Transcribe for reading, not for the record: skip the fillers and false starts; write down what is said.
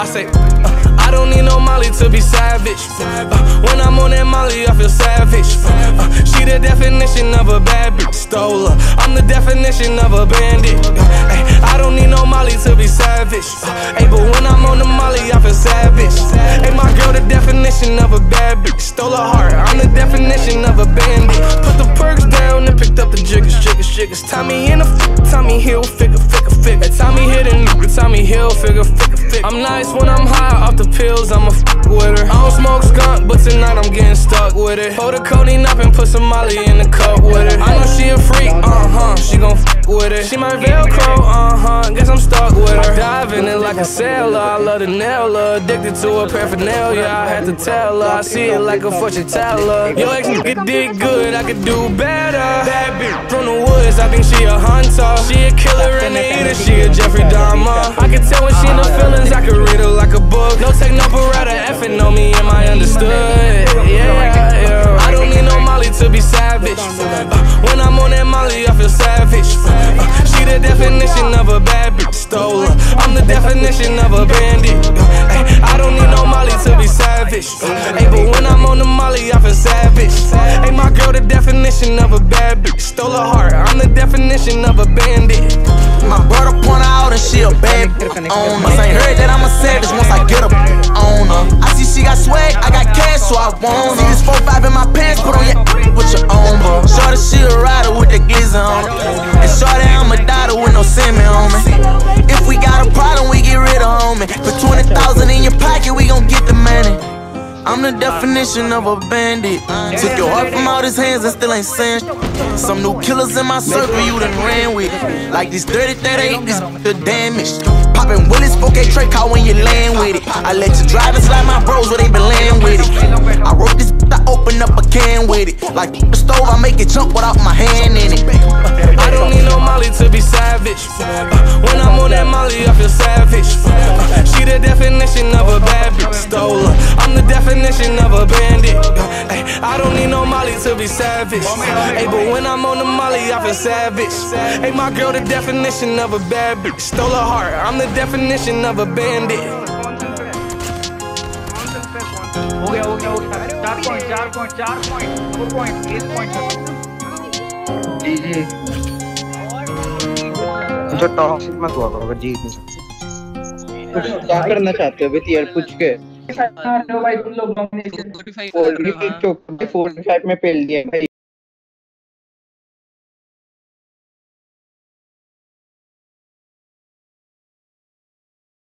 I say, I don't need no Molly to be savage. When I'm on that Molly, I feel savage. She the definition of a bad bitch, stole her. I'm the definition of a bandit. I don't need no Molly to be savage. Ay, but when I'm on the Molly, I feel savage. Ay, my girl the definition of a bad bitch, stole her heart. I'm the definition of a bandit. Put the perks down and picked up the jiggers. Tommy in the Tommy Hilfiger. Tommy hit a nigga, Tommy Hilfiger. I'm nice when I'm high off the pills, I'm a with her. I don't smoke skunk, but tonight I'm getting stuck with it. Hold the codeine up and put some Molly in the cup with her. I know she a freak, she gon' with it. She my Velcro, guess I'm stuck with her. I dive in it like a sailor, I love the nailer. Addicted to her paraphernalia, I had to tell her. I see it like a fortune teller. Yo, ex nigga did good, I could do better. Bad bitch from the woods, I think she a hunter. She a killer and a eater, she a Jeffrey Dahmer. I can tell when she in her feelings, I can read her like a book. No techno parada, effing on me, am I understood? Yeah. I don't need no Molly to be savage. When I'm on that Molly, I feel savage. She the definition of a bad bitch, stole her. I'm the definition of a bandit. I don't need no Molly to be savage. Ay, but when I'm on the Molly, I feel savage. Ay, my girl the definition of a bad bitch, stole her heart. I'm the definition of a bandit. My brother point out and she a bad on. Must ain't heard that I'm a savage once I get up on her. I see she got swag, I got cash, so I want her. See this 4-5 in my pants, put on your with your own, bro. Shorty, she a rider with the glizzy on me. And shorty, I'm a daughter with no semen on me. If we got a problem, we get rid of homie. Put 20,000 in your pocket, we gon' get the money. I'm the definition of a bandit. Took your heart from all his hands and still ain't saying some new killers in my circle you done ran with. Like this 30-38, this the damage. Poppin' Willis, 4K tray call when you land with it. I let you drive and slide my bros where they been laying with it. I wrote this, I open up a can with it. Like the stove, I make it jump without my hand in it. I don't need no Molly to be savage. When I'm on that Molly, I feel savage. She the definition of a bad bitch, stole her. I'm the definition of a bandit. I don't need no Molly to be savage. Ay, but when I'm on the Molly, I feel savage. Ay, my girl the definition of a bad bitch, stole her heart. I'm the definition of a bandit. Okay. 4 point, 8 point. जो toxic मत हुआ करो जी। क्या करना चाहते हो with यार पूछ के? भाई तुम लोग 45 में पेल दिया भाई।